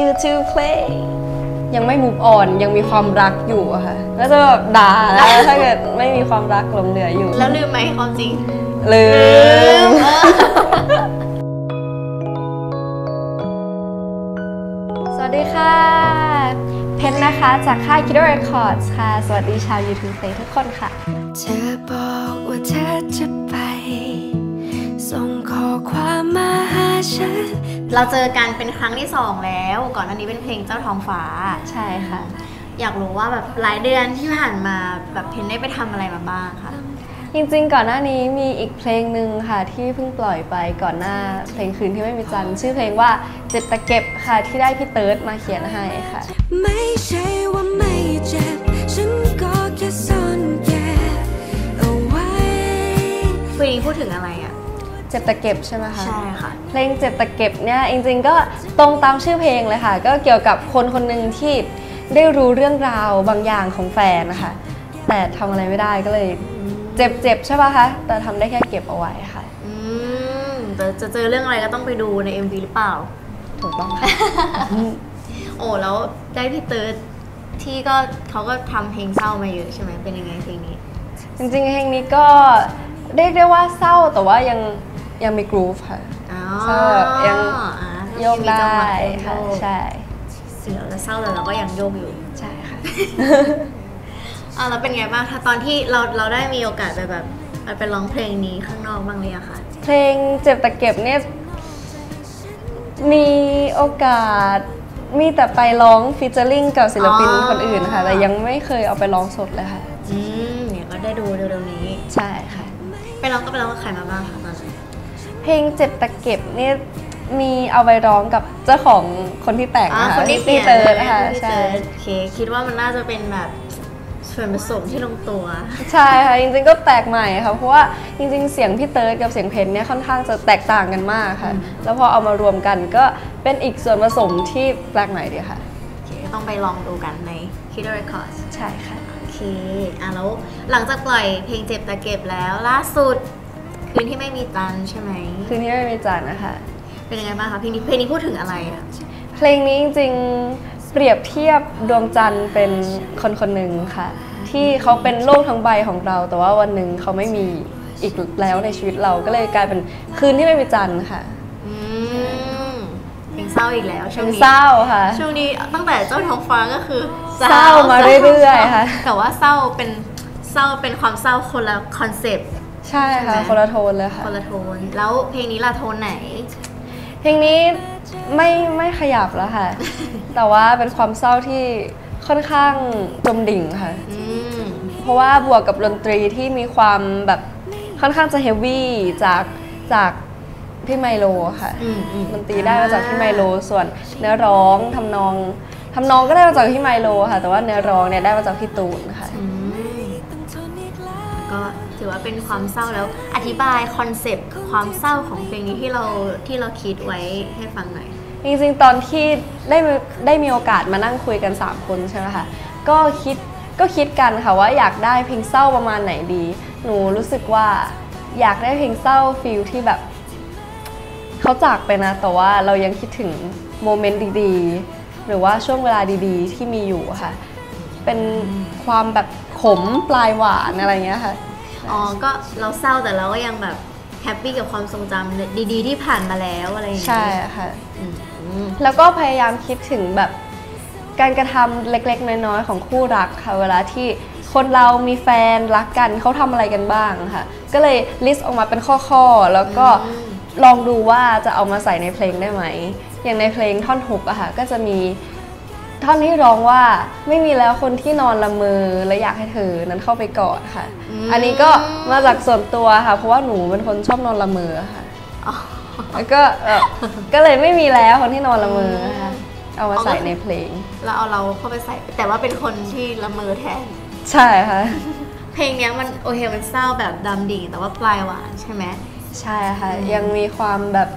YouTube Play ยังไม่ move on ยังมีความรักอยู่อะค่ะก็จะแบบด่านะถ้าเกิดไม่มีความรักหลงเหลืออยู่แล้วลืมไหมความจริงลืมสวัสดีค่ะเพชรนะคะจากค่าย Kiddo Records ค่ะสวัสดีชาว YouTube Play ทุกคนค่ะเธอบอกว่าเธอจะไปส่งข้อความมาหาฉันเราเจอกันเป็นครั้งที่2แล้วก่อนหน้านี้เป็นเพลงเจ้าทองฟ้าใช่ค่ะอยากรู้ว่าแบบหลายเดือนที่ผ่านมาแบบเพนได้ไปทำอะไรมาบ้างค่ะจริงๆก่อนหน้านี้มีอีกเพลงหนึ่งค่ะที่เพิ่งปล่อยไปก่อนหน้าเพลงคืนที่ไม่มีจันทร์ชื่อเพลงว่าเจ็บแต่เก็บค่ะที่ได้พี่เติร์ดมาเขียนให้ค่ะไม่ใช่ว่าไม่เจ็บฉันก็แค่ซ่อนแย่เอาไว้เพลงพูดถึงอะไรอะเจ็บแต่เก็บใช่ไหมคะใช่ค่ะเพลงเจ็บแต่เก็บเนี่ยจริงๆก็ตรงตามชื่อเพลงเลยค่ะก็เกี่ยวกับคนคนหนึ่งที่ได้รู้เรื่องราวบางอย่างของแฟนนะคะแต่ทำอะไรไม่ได้ก็เลยเจ็บๆใช่ป่ะคะแต่ทำได้แค่เก็บเอาไว้ค่ะแต่จะเจอเรื่องอะไรก็ต้องไปดูใน MV หรือเปล่าถูกต้องค่ะ โอ้แล้วได้พี่เติร์ดที่ก็เขาก็ทำเพลงเศร้ามาเยอะใช่ไหมเป็นยังไงเพลงนี้จริงๆเพลงนี้ก็เรียกได้ว่าเศร้าแต่ว่ายังมีกรูฟค่ะยังโยกได้ค่ะใช่ถึงเราจะเศร้าแต่เราก็ยังโยกอยู่ใช่ค่ะแล้วเป็นไงบ้างคะตอนที่เราได้มีโอกาสไปแบบไปร้องเพลงนี้ข้างนอกบ้างเลยอะค่ะเพลงเจ็บแต่เก็บเนี่ยมีโอกาสมีแต่ไปร้องฟีเจอริ่งกับศิลปินคนอื่นค่ะแต่ยังไม่เคยเอาไปร้องสดเลยค่ะเนี่ยก็ได้ดูเร็วๆนี้ใช่ค่ะไปร้องกับใครมาบ้างคะตอนนั้นเพลงเจ็บแต่เก็บเนี่ยมีเอาไปร้องกับเจ้าของคนที่แต่งค่ะคนที่เจอนะคะใช่โอเคคิดว่ามันน่าจะเป็นแบบส่วนผสมที่ลงตัวใช่ค่ะจริงๆก็แปลกใหม่ค่ะเพราะว่าจริงๆเสียงพี่เติร์ดกับเสียงเพนเนี่ยค่อนข้างจะแตกต่างกันมากค่ะแล้วพอเอามารวมกันก็เป็นอีกส่วนผสมที่แปลกใหม่ดีค่ะต้องไปลองดูกันใน Kiddo Records ใช่ค่ะโอเคแล้วหลังจากปล่อยเพลงเจ็บแต่เก็บแล้วล่าสุดคืนที่ไม่มีจันทร์ใช่ไหมคืนที่ไม่มีจันทร์นะคะเป็นยังไงบ้างคะเพลงนี้พูดถึงอะไรอะเพลงนี้จริงเปรียบเทียบดวงจันทร์เป็นคนคนหนึ่งค่ะที่เขาเป็นโลกทั้งใบของเราแต่ว่าวันหนึ่งเขาไม่มีอีกแล้วในชีวิตเราก็เลยกลายเป็นคืนที่ไม่มีจันทร์ค่ะเพลงเศร้าอีกแล้วช่วงนี้เศร้าค่ะช่วงนี้ตั้งแต่เจ้าท้องฟ้าก็คือเศร้ามาเรื่อยๆค่ะแต่ว่าเศร้าเป็นความเศร้าคนละคอนเซปต์ใช่ค่ะคนละโทนเลยค่ะคนละโทนแล้วเพลงนี้ละโทนไหนเพลงนี้ไม่ขยับแล้วค่ะแต่ว่าเป็นความเศร้าที่ค่อนข้างจมดิ่งค่ะเพราะว่าบวกกับดนตรีที่มีความแบบค่อนข้างจะเฮฟวี่จากพี่ไมโลค่ะดนตรีได้มาจากพี่ไมโลส่วนเนื้อร้องทำนองก็ได้มาจากพี่ไมโลค่ะแต่ว่าเนื้อร้องเนี่ยได้มาจากพี่ตูนค่ะก็ถือว่าเป็นความเศร้าแล้วอธิบายคอนเซปต์ความเศร้าของเพลงนี้ที่เราคิดไว้ให้ฟังหน่อยจริงๆตอนที่ได้มีโอกาสมานั่งคุยกัน3คนใช่ไหมคะก็คิดกันค่ะว่าอยากได้เพลงเศร้าประมาณไหนดีหนูรู้สึกว่าอยากได้เพลงเศร้าฟีลที่แบบเขาจากไปนะแต่ว่าเรายังคิดถึงโมเมนต์ดีๆหรือว่าช่วงเวลาดีๆที่มีอยู่ค่ะเป็นความแบบขมปลายหวานอะไรเงี้ยค่ะอ๋อก็เราเศร้าแต่เราก็ยังแบบแฮปปี้กับความทรงจำดีๆที่ผ่านมาแล้วอะไรอย่างเงี้ยใช่ค่ะแล้วก็พยายามคิดถึงแบบการกระทำเล็กๆน้อยๆของคู่รักค่ะเวลาที่คนเรามีแฟนรักกันเขาทำอะไรกันบ้างค่ะก็เลยลิสต์ออกมาเป็นข้อๆแล้วก็ลองดูว่าจะเอามาใส่ในเพลงได้ไหมอย่างในเพลงท่อนฮุกอะค่ะก็จะมีท่อนที่ร้องว่าไม่มีแล้วคนที่นอนละเมอและอยากให้เธอนั้นเข้าไปกอดค่ะ อันนี้ก็มาจากส่วนตัวค่ะเพราะว่าหนูเป็นคนชอบนอนละเมอค่ะ แล้วก็ ก็เลยไม่มีแล้วคนที่นอนละเมอค่ะ เอามาใส่ในเพลงแล้วเอาเราเข้าไปใส่แต่ว่าเป็นคนที่ละเมอแทนใช่ค่ะ เพลงนี้มันโอเคมันเศร้าแบบดำดิ่งแต่ว่าปลายหวานใช่ไหมใช่ค่ะยังมีความแบบ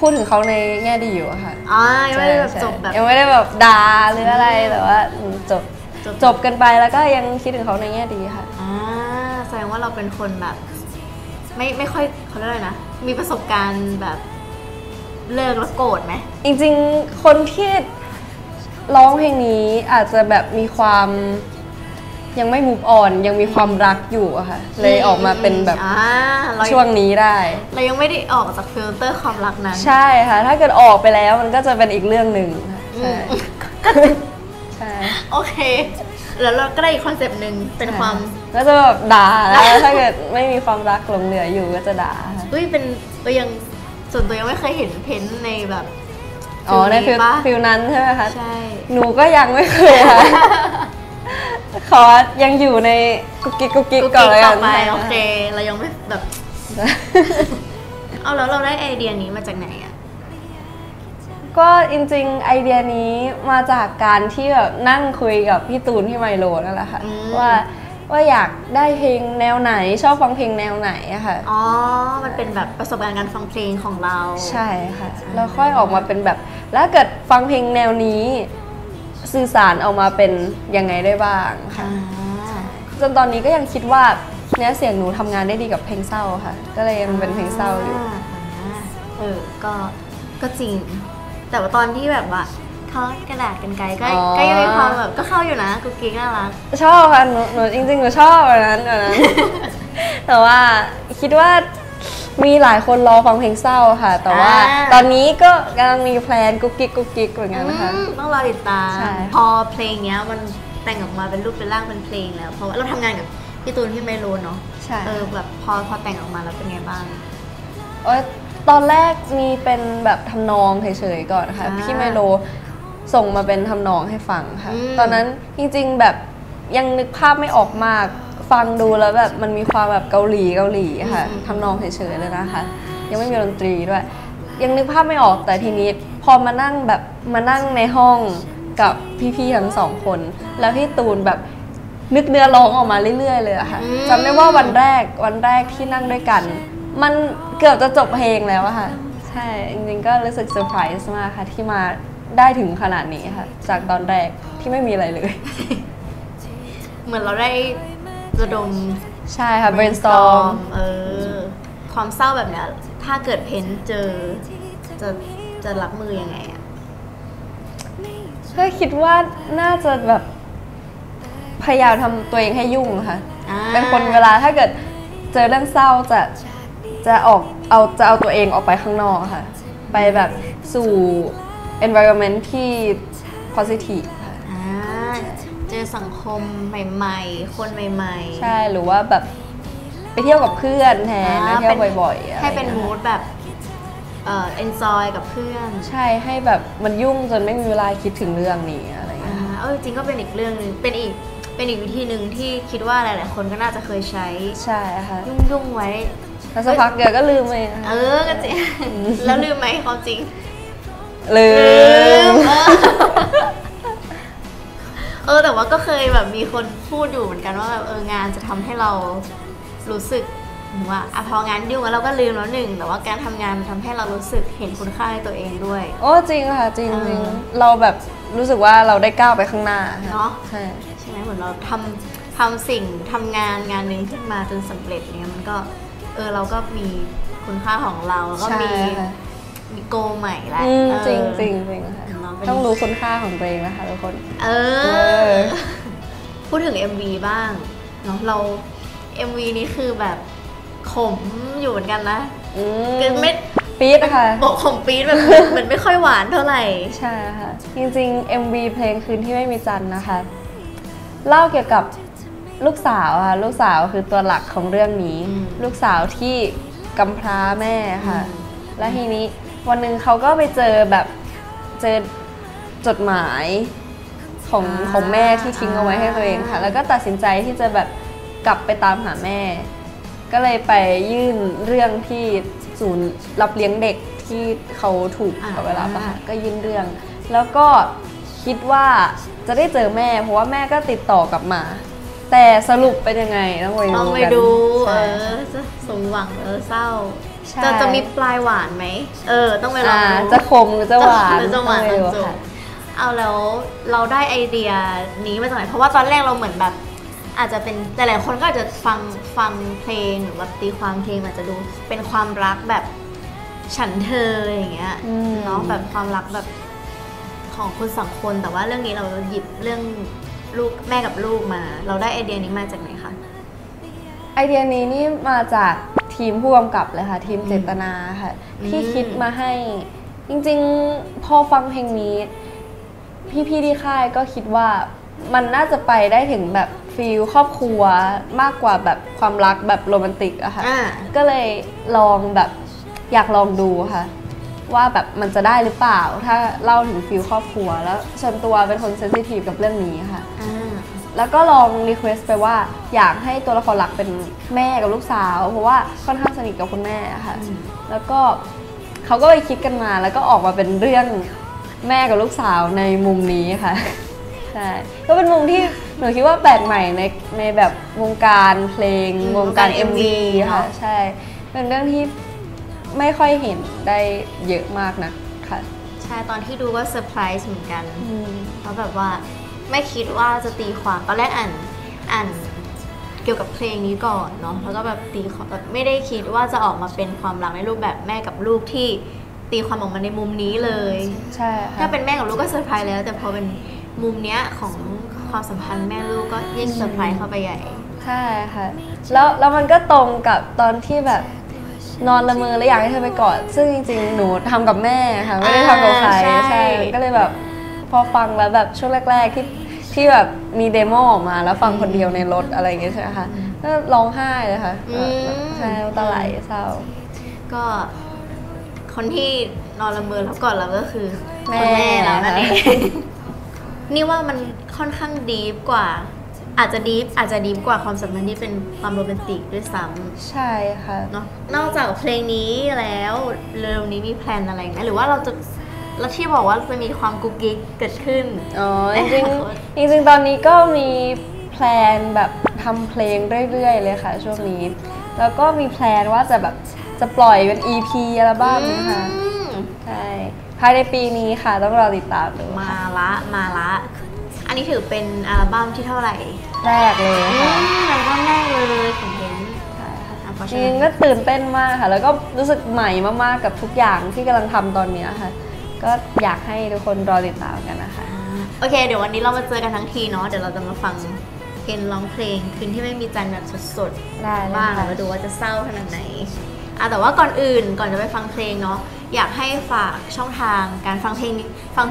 พูดถึงเขาในแง่ดีอยู่ค่ะยังไม่ได้แบบจบแบบยังไม่ได้แบบด่าหรืออะไรแต่ว่าจบกันไปแล้วก็ยังคิดถึงเขาในแง่ดีค่ะแสดงว่าเราเป็นคนแบบไม่ค่อยเขาเรียกอะไรนะมีประสบการณ์แบบ เลิกแล้วโกรธไหมจริงๆคนที่ร้องเพลงนี้อาจจะแบบมีความยังไม่ move on ยังมีความรักอยู่อะค่ะเลยออกมาเป็นแบบช่วงนี้ได้เรายังไม่ได้ออกจากฟิลเตอร์ความรักนั้นใช่ค่ะถ้าเกิดออกไปแล้วมันก็จะเป็นอีกเรื่องหนึ่งใช่โอเคแล้วเราก็ได้อีกคอนเซปต์หนึ่งเป็นความก็จะแบบด่าแล้วถ้าเกิดไม่มีความรักหลงเหลืออยู่ก็จะด่าอุ้ยเป็นตัวยังส่วนตัวยังไม่เคยเห็นเพ้นในแบบอ๋อในฟิลนั้นใช่ไหมคะใช่หนูก็ยังไม่เคยค่ะขอยังอยู่ในกุ๊กกิ๊กกุ๊กกิ๊กก่อนเลยกันโอเคเรายังไม่แบบเอาแล้วเราได้ไอเดียนี้มาจากไหนอ่ะก็จริงๆไอเดียนี้มาจากการที่แบบนั่งคุยกับพี่ตูนพี่ไมโลนั่นแหละค่ะว่าอยากได้เพลงแนวไหนชอบฟังเพลงแนวไหนอะค่ะอ๋อมันเป็นแบบประสบการณ์การฟังเพลงของเราใช่ค่ะแล้วค่อยออกมาเป็นแบบแล้วเกิดฟังเพลงแนวนี้สื่อสารออกมาเป็นยังไงได้บ้างค่ะจนตอนนี้ก็ยังคิดว่าเนื้อเสียงหนูทำงานได้ดีกับเพลงเศร้าค่ะก็เลยยังเป็นเพลงเศร้าอยู่ก็จริงแต่ว่าตอนที่แบบว่าทอดกระดาษกันไกลก็ยังมีความแบบก็เข้าอยู่นะกุ๊กกิ๊กน่ารักชอบค่ะหนูจริงๆหนูชอบอันนั้นแต่ว่าคิดว่ามีหลายคนรอฟังเพลงเศร้าค่ะแต่ว่าตอนนี้ก็กำลังมีแพลนกุ๊กกิ๊กเหมือนกันนะคะต้องรอติดตามพอเพลงเนี้ยมันแต่งออกมาเป็นรูปเป็นร่างเป็นเพลงแล้วเพราะว่าเราทำงานกับพี่ตูนพี่ไมโลเนาะแบบพอแต่งออกมาแล้วเป็นไงบ้างตอนแรกมีเป็นแบบทำนองเฉยๆก่อนค่ะพี่ไมโลส่งมาเป็นทำนองให้ฟังค่ะตอนนั้นจริงๆแบบยังนึกภาพไม่ออกมากฟังดูแล้วแบบมันมีความแบบเกาหลีค่ะทำนองเฉยๆเลยนะคะยังไม่มีดนตรีด้วยยังนึกภาพไม่ออกแต่ทีนี้พอมานั่งในห้องกับพี่ๆทั้งสองคนแล้วพี่ตูนแบบนึกเนื้อร้องออกมาเรื่อยๆเลยค่ะจำได้ว่าวันแรกที่นั่งด้วยกันมันเกือบจะจบเพลงแล้วค่ะใช่จริงๆก็รู้สึกเซอร์ไพรส์มากค่ะที่มาได้ถึงขนาดนี้ค่ะจากตอนแรกที่ไม่มีอะไรเลยเหมือนเราได้ระดมใช่ค่ะ brainstorm ความเศร้าแบบเนี้ยถ้าเกิดเพ้นเจอจะรับมือยังไงอ่ะก็คิดว่าน่าจะแบบพยายามทำตัวเองให้ยุ่งค่ะเป็นคนเวลาถ้าเกิดเจอเรื่องเศร้าจะออกจะเอาตัวเองออกไปข้างนอกค่ะไปแบบสู่ environment ที่ positiveเจอสังคมใหม่ๆคนใหม่ๆใช่หรือว่าแบบไปเที่ยวกับเพื่อนแทนไปเที่ยวบ่อยๆให้เป็นมูดแบบenjoy กับเพื่อนใช่ให้แบบมันยุ่งจนไม่มีเวลาคิดถึงเรื่องนี้อะไรเงี้ยจริงก็เป็นอีกเรื่องนึงเป็นอีกวิธีหนึ่งที่คิดว่าหลายๆคนก็น่าจะเคยใช้ใช่ค่ะยุ่งไว้แล้วสักพักเดี๋ยวก็ลืมเลยก็จริงแล้วลืมไหมความจริงลืมแต่ว่าก็เคยแบบมีคนพูดอยู่เหมือนกันว่าแบบงานจะทำให้เรารู้สึกว่าพองานยุ่งแล้วเราก็ลืมแล้วหนึ่งแต่ว่าการทำงานมันทำให้เรารู้สึกเห็นคุณค่าในตัวเองด้วยจริงค่ะจริงเราแบบรู้สึกว่าเราได้ก้าวไปข้างหน้าเนาะใช่ไหมเหมือนเราทำงานหนึ่งขึ้นมาจนสำเร็จเนี่ยมันก็เราก็มีคุณค่าของเราแล้วก็มีโกใหม่แล้วจริงค่ะต้องรู้คุณค่าของตัวเองนะคะทุกคนพูดถึง MV บ้างเนาะเรา MV นี้คือแบบขมอยู่เหมือนกันนะกันเม็ดปี๊ดค่ะบอกขมปี๊ดแบบเหมือนไม่ค่อยหวานเท่าไหร่ใช่ค่ะจริงๆ MV เพลงคืนที่ไม่มีจันนะคะเล่าเกี่ยวกับลูกสาวค่ะลูกสาวคือตัวหลักของเรื่องนี้ลูกสาวที่กำพร้าแม่ค่ะและทีนี้วันหนึ่งเขาก็ไปเจอจดหมายของแม่ที่ทิ้งเอาไว้ให้ตัวเองค่ะแล้วก็ตัดสินใจที่จะแบบกลับไปตามหาแม่ก็เลยไปยื่นเรื่องที่ศูนย์รับเลี้ยงเด็กที่เขาถูกเอาไปรับค่ะก็ยื่นเรื่องแล้วก็คิดว่าจะได้เจอแม่เพราะว่าแม่ก็ติดต่อกลับมาแต่สรุปเป็นยังไงต้องไปดูสมหวังเศร้าจะมีปลายหวานไหมต้องไปลองดูจะขมหรือจะหวานจะหวานจริงๆเอาแล้วเราได้ไอเดียนี้มาจากไหนเพราะว่าตอนแรกเราเหมือนแบบอาจจะเป็นแต่หลายคนก็อาจจะฟังเพลงหรือว่าตีความเพลงอาจจะดูเป็นความรักแบบ ฉันเธออย่างเงี้ยเนาะแบบความรักแบบของคนสองคนแต่ว่าเรื่องนี้เราหยิบเรื่องลูกแม่กับลูกมาเราได้ไอเดียนี้มาจากไหนคะไอเดียนี้นี่มาจากทีมผู้กำกับเลยค่ะทีมเจตนาค่ะที่คิดมาให้จริงๆพอฟังเพลงนี้พี่ๆที่ค่ายก็คิดว่ามันน่าจะไปได้ถึงแบบฟีลครอบครัวมากกว่าแบบความรักแบบโรแมนติกอะค่ะก็เลยลองแบบอยากลองดูค่ะว่าแบบมันจะได้หรือเปล่าถ้าเล่าถึงฟีลครอบครัวแล้วส่วนตัวเป็นคนเซนซิทีฟกับเรื่องนี้ค่ะแล้วก็ลองรีเควสต์ไปว่าอยากให้ตัวละครหลักเป็นแม่กับลูกสาวเพราะว่าค่อนข้างสนิทกับคุณแม่ค่ะแล้วก็เขาก็ไปคิดกันมาแล้วก็ออกมาเป็นเรื่องแม่กับลูกสาวในมุมนี้ค่ะใช่ก็เป็นมุมที่หนูคิดว่าแปลกใหม่ในแบบวงการเพลงวงการ MV ค่ะใช่เป็นเรื่องที่ไม่ค่อยเห็นได้เยอะมากนะค่ะใช่ตอนที่ดูก็เซอร์ไพรส์เหมือนกันเพราะแบบว่าไม่คิดว่าจะตีความตอนแรกอ่านเกี่ยวกับเพลงนี้ก่อนเนาะแล้วก็แบบตีความแบบไม่ได้คิดว่าจะออกมาเป็นความรักในรูปแบบแม่กับลูกที่ตีความออกมาในมุมนี้เลยใช่ค่ะถ้าเป็นแม่กับลูกก็เซอร์ไพรส์แล้วแต่พอเป็นมุมเนี้ยของความสัมพันธ์แม่ลูกก็ยิ่งเซอร์ไพรส์เข้าไปใหญ่ใช่ค่ะแล้วมันก็ตรงกับตอนที่แบบนอนละเมอแล้วอยากให้เธอไปกอดซึ่งจริงๆหนูทำกับแม่ค่ะไม่ได้ทำกับใครใช่ก็เลยแบบพอฟังแล้วแบบช่วงแรกๆที่แบบมีเดโมออกมาแล้วฟังคนเดียวในรถอะไรอย่างเงี้ยใช่ไหมคะก็ร้องไห้เลยค่ะใช่ตาไหลเศร้าก็คนที่นอนละเมอแล้วกอดเราก็คือแม่เรานั่นเองนี่ว่ามันค่อนข้างดีฟกว่าอาจจะดีฟกว่าความสัมพันธ์ที่เป็นความโรแมนติกด้วยซ้ำใช่ค่ะเนาะนอกจากเพลงนี้แล้วเร็วนี้มีแพลนอะไรไหมหรือว่าเราจะแล้วที่บอกว่าจะมีความกุ๊กกิ๊กเกิดขึ้นอ๋อจริงตอนนี้ก็มีแพลนแบบทำเพลงเรื่อยๆเลยค่ะช่วงนี้แล้วก็มีแพลนว่าจะแบบจะปล่อยเป็น EP อัลบั้มนะคะใช่ภายในปีนี้ค่ะต้องรอติดตามดูมาละอันนี้ถือเป็นอัลบั้มที่เท่าไหร่แรกเลยค่ะอัลบั้มแรกเลยของเบนจริงก็ตื่นเต้นมากค่ะแล้วก็รู้สึกใหม่มากๆกับทุกอย่างที่กำลังทำตอนนี้ค่ะก็อยากให้ทุกคนรอติดตามกันนะคะโอเคเดี๋ยววันนี้เรามาเจอกันทั้งทีเนาะเดี๋ยวเราจะมาฟังเพลงร้องเพลงคืนที่ไม่มีจันทร์แบบสดๆได้บ้างมาดูว่าจะเศร้าขนาดไหนแต่ว่าก่อนอื่นก่อนจะไปฟังเพลงเนาะอยากให้ฝากช่องทางการฟังเพล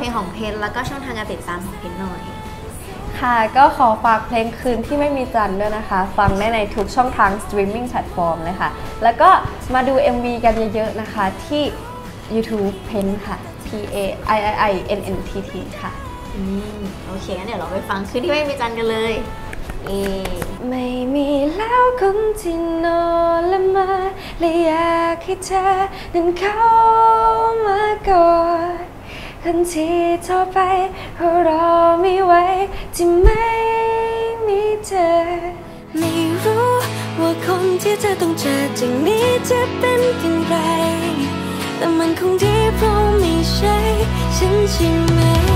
งของเพนแล้วก็ช่องทางการติดตามของเพนหน่อยค่ะก็ขอฝากเพลงคืนที่ไม่มีจันทร์ด้วยนะคะฟังได้ในทุกช่องทางสตรีมมิ่งแพลตฟอร์มเลยค่ะแล้วก็มาดู MV กันเยอะๆนะคะที่ YouTube เพนค่ะpaiiinntt ค่ะโอเคงั้นเดี๋ยวเราไปฟังคืนที่ไม่มีจันทร์กันเลยไม่มีแล้วคนที่นอนละเมอและอยากให้เธอนั้นเข้ามากอดทันทีเธอไปเพราะรอไม่ไหวที่ไม่มีเธอไม่รู้ว่าคนที่เธอต้องเจอจากนี้จะเป็นอย่างไรแต่มันคงดีเพราะไม่ใช่ฉันใช่ไหม